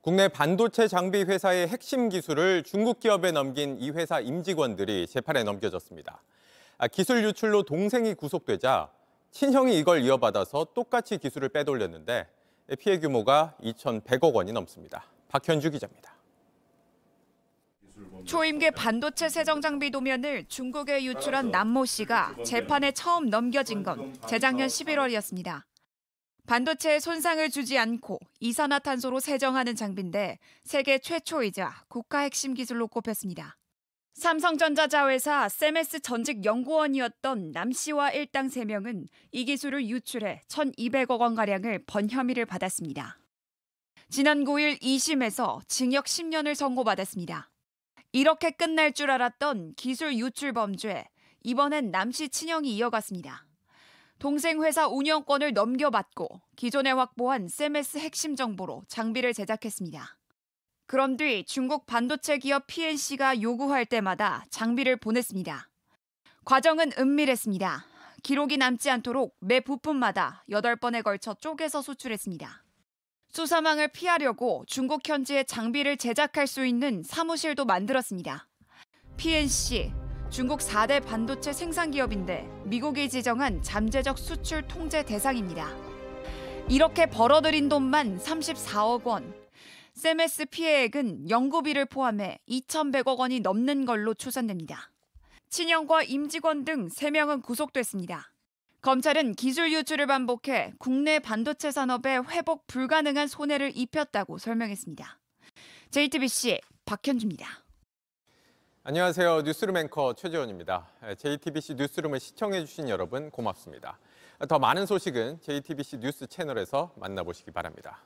국내 반도체 장비 회사의 핵심 기술을 중국 기업에 넘긴 이 회사 임직원들이 재판에 넘겨졌습니다. 기술 유출로 동생이 구속되자 친형이 이걸 이어받아서 똑같이 기술을 빼돌렸는데 피해 규모가 2,100억 원이 넘습니다. 박현주 기자입니다. 초임계 반도체 세정 장비 도면을 중국에 유출한 남모 씨가 재판에 처음 넘겨진 건 재작년 11월이었습니다. 반도체에 손상을 주지 않고 이산화탄소로 세정하는 장비인데 세계 최초이자 국가 핵심 기술로 꼽혔습니다. 삼성전자 자회사 세메스 전직 연구원이었던 남 씨와 일당 3명은 이 기술을 유출해 1,200억 원가량을 번 혐의를 받았습니다. 지난 9일 2심에서 징역 10년을 선고받았습니다. 이렇게 끝날 줄 알았던 기술 유출 범죄, 이번엔 남 씨 친형이 이어갔습니다. 동생 회사 운영권을 넘겨받고 기존에 확보한 세메스 핵심 정보로 장비를 제작했습니다. 그런 뒤 중국 반도체 기업 PNC가 요구할 때마다 장비를 보냈습니다. 과정은 은밀했습니다. 기록이 남지 않도록 매 부품마다 8번에 걸쳐 쪼개서 수출했습니다. 수사망을 피하려고 중국 현지에 장비를 제작할 수 있는 사무실도 만들었습니다. PNC, 중국 4대 반도체 생산기업인데 미국이 지정한 잠재적 수출 통제 대상입니다. 이렇게 벌어들인 돈만 34억 원. 세메스 피해액은 연구비를 포함해 2,100억 원이 넘는 걸로 추산됩니다. 친형과 임직원 등 3명은 구속됐습니다. 검찰은 기술 유출을 반복해 국내 반도체 산업에 회복 불가능한 손해를 입혔다고 설명했습니다. JTBC 박현주입니다. 안녕하세요. 뉴스룸 앵커 최재원입니다. JTBC 뉴스룸을 시청해주신 여러분 고맙습니다. 더 많은 소식은 JTBC 뉴스 채널에서 만나보시기 바랍니다.